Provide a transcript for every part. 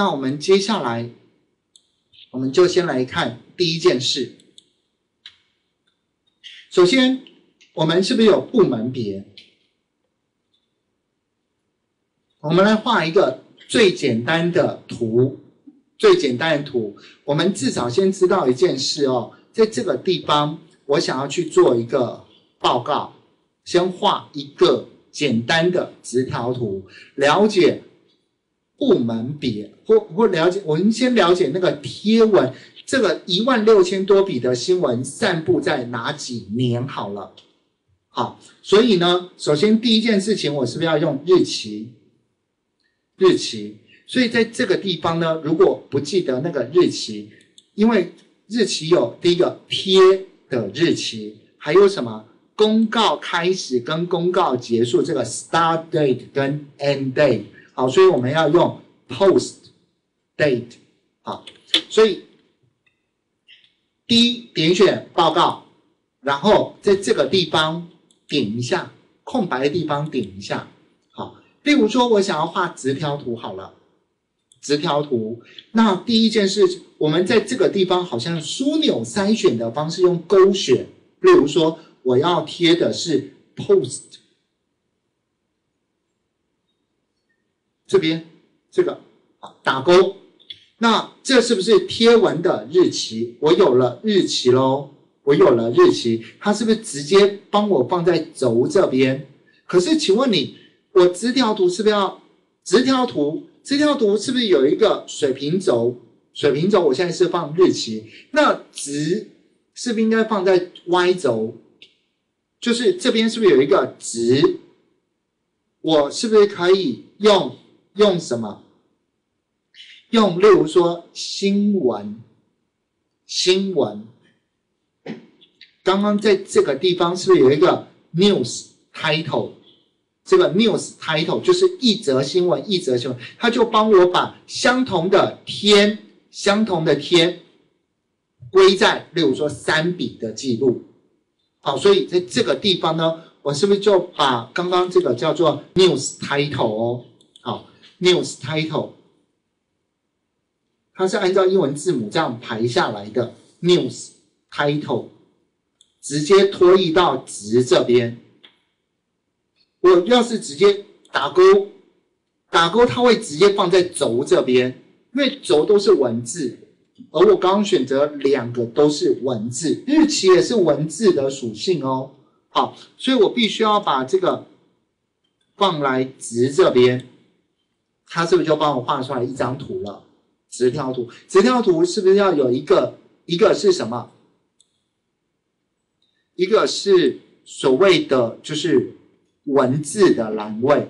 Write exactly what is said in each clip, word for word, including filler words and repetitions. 那我们接下来，我们就先来看第一件事。首先，我们是不是有部门别？我们来画一个最简单的图，最简单的图。我们至少先知道一件事哦，在这个地方，我想要去做一个报告，先画一个简单的直条图，了解部门别，或或了解，我们先了解那个贴文，这个一万六千多笔的新闻散布在哪几年好了。好，所以呢，首先第一件事情，我是不是要用日期？日期，所以在这个地方呢，如果不记得那个日期，因为日期有第一个贴的日期，还有什么？公告开始跟公告结束，这个 start date 跟 end date， 好，所以我们要用 post date， 好，所以第一点选报告，然后在这个地方点一下，空白的地方点一下，好，例如说我想要画直条图好了，直条图，那第一件事，我们在这个地方好像枢纽筛选的方式用勾选，例如说。我要贴的是 post， 这边这个打勾，那这是不是贴文的日期？我有了日期咯，我有了日期，它是不是直接帮我放在轴这边？可是请问你，我直条图是不是要直条图？直条图是不是有一个水平轴？水平轴我现在是放日期，那直是不是应该放在 Y 轴？就是这边是不是有一个值？我是不是可以用用什么？用例如说新闻，新闻。刚刚在这个地方是不是有一个 news title？ 这个 news title 就是一则新闻，一则新闻，它就帮我把相同的天，相同的天归在，例如说三笔的记录。好，所以在这个地方呢，我是不是就把刚刚这个叫做 news title 哦，好 ，news title， 它是按照英文字母这样排下来的 news title， 直接拖移到值这边。我要是直接打勾，打勾它会直接放在轴这边，因为轴都是文字。而我刚刚选择两个都是文字，日期也是文字的属性哦。好，所以我必须要把这个放来直这边，它是不是就帮我画出来一张图了？直条图，直条图是不是要有一个？一个是什么？一个是所谓的就是文字的栏位。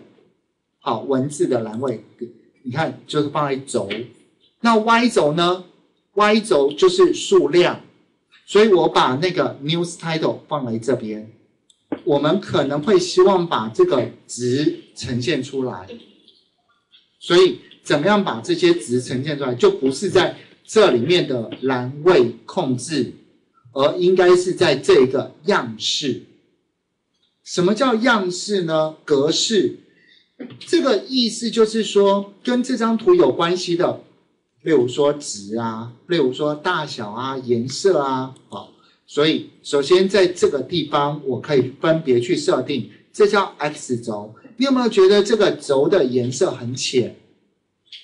好，文字的栏位，你看就是放在轴。那 Y 轴呢？Y 轴就是数量，所以我把那个 news title 放来这边。我们可能会希望把这个值呈现出来，所以怎么样把这些值呈现出来，就不是在这里面的栏位控制，而应该是在这个样式。什么叫样式呢？格式，这个意思就是说跟这张图有关系的。例如说值啊，例如说大小啊，颜色啊，好，所以首先在这个地方，我可以分别去设定，这叫 X 轴。你有没有觉得这个轴的颜色很浅？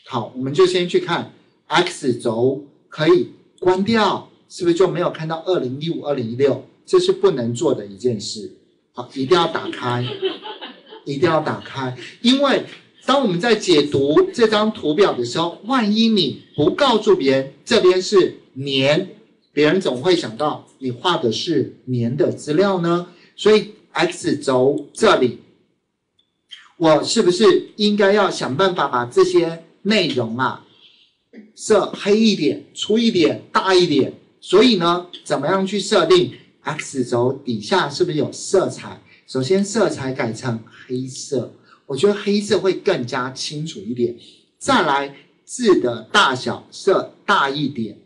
好，我们就先去看 X 轴，可以关掉，是不是就没有看到二零一五、二零一六？这是不能做的一件事。好，一定要打开，一定要打开，因为当我们在解读这张图表的时候，万一你不告诉别人这边是年，别人总会想到你画的是年的资料呢。所以 X 轴这里，我是不是应该要想办法把这些内容啊设黑一点、粗一点、大一点？所以呢，怎么样去设定 X 轴底下是不是有色彩？首先色彩改成黑色。我觉得黑色会更加清楚一点，再来字的大小设大一点，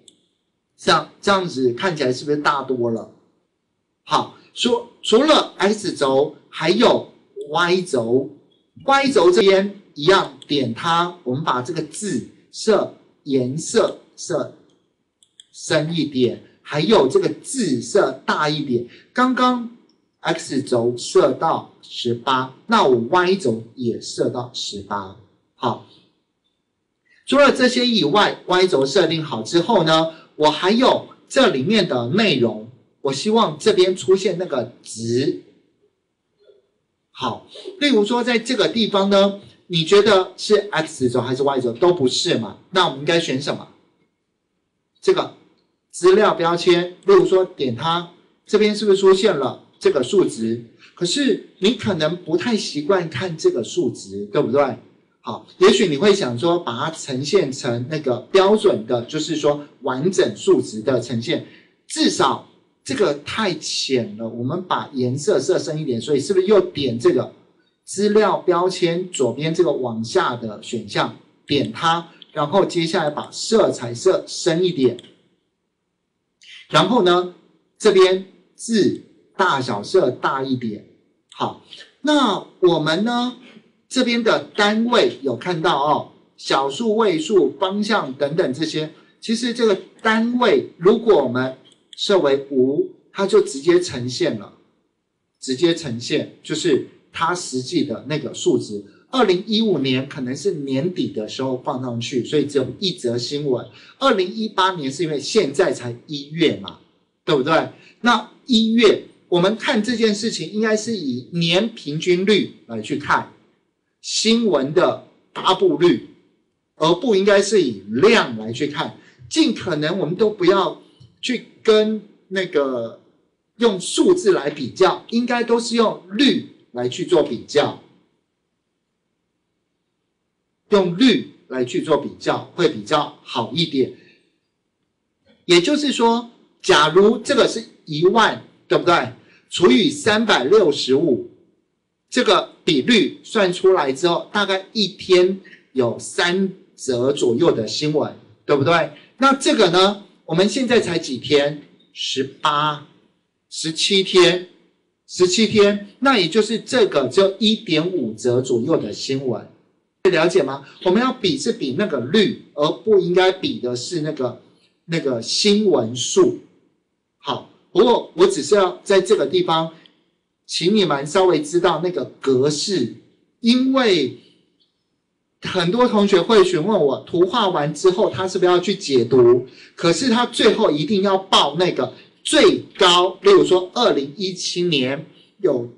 像这样子看起来是不是大多了？好，说除了 X 轴，还有 Y 轴 ，Y 轴这边一样点它，我们把这个字色颜色色深一点，还有这个紫色大一点。刚刚 X 轴射到十八，那我 Y 轴也射到十八。好，除了这些以外 ，Y 轴设定好之后呢，我还有这里面的内容。我希望这边出现那个值。好，例如说在这个地方呢，你觉得是 X 轴还是 Y 轴都不是嘛？那我们应该选什么？这个资料标签，例如说点它，这边是不是出现了？ 这个数值，可是你可能不太习惯看这个数值，对不对？好，也许你会想说，把它呈现成那个标准的，就是说完整数值的呈现。至少这个太浅了，我们把颜色设深一点，所以是不是又点这个资料标签左边这个往下的选项，点它，然后接下来把色彩设深一点，然后呢，这边字。 大小设大一点，好，那我们呢这边的单位有看到哦，小数、位数、方向等等这些。其实这个单位如果我们设为无，它就直接呈现了，直接呈现就是它实际的那个数值。二零一五年可能是年底的时候放上去，所以只有一则新闻。二零一八年是因为现在才一月嘛，对不对？那一月。 我们看这件事情，应该是以年平均率来去看新闻的发布率，而不应该是以量来去看。尽可能我们都不要去跟那个用数字来比较，应该都是用率来去做比较，用率来去做比较会比较好一点。也就是说，假如这个是一万， 对不对？除以三百六十五，这个比率算出来之后，大概一天有三则左右的新闻，对不对？那这个呢，我们现在才几天？ 十八、十七天、十七天，那也就是这个只有 一点五 则左右的新闻，了解吗？我们要比是比那个率，而不应该比的是那个那个新闻数。好。 不过，我只是要在这个地方，请你们稍微知道那个格式，因为很多同学会询问我，图画完之后他是不是要去解读？可是他最后一定要报那个最高，例如说二零一七年有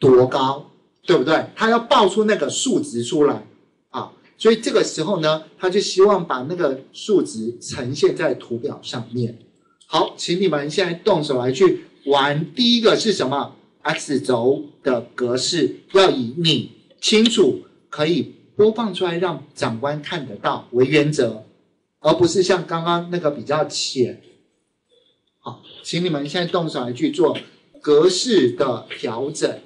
多高，对不对？他要报出那个数值出来啊，所以这个时候呢，他就希望把那个数值呈现在图表上面。 好，请你们现在动手来去玩。第一个是什么 ？X 轴的格式要以你清楚可以播放出来让长官看得到为原则，而不是像刚刚那个比较浅。好，请你们现在动手来去做格式的调整。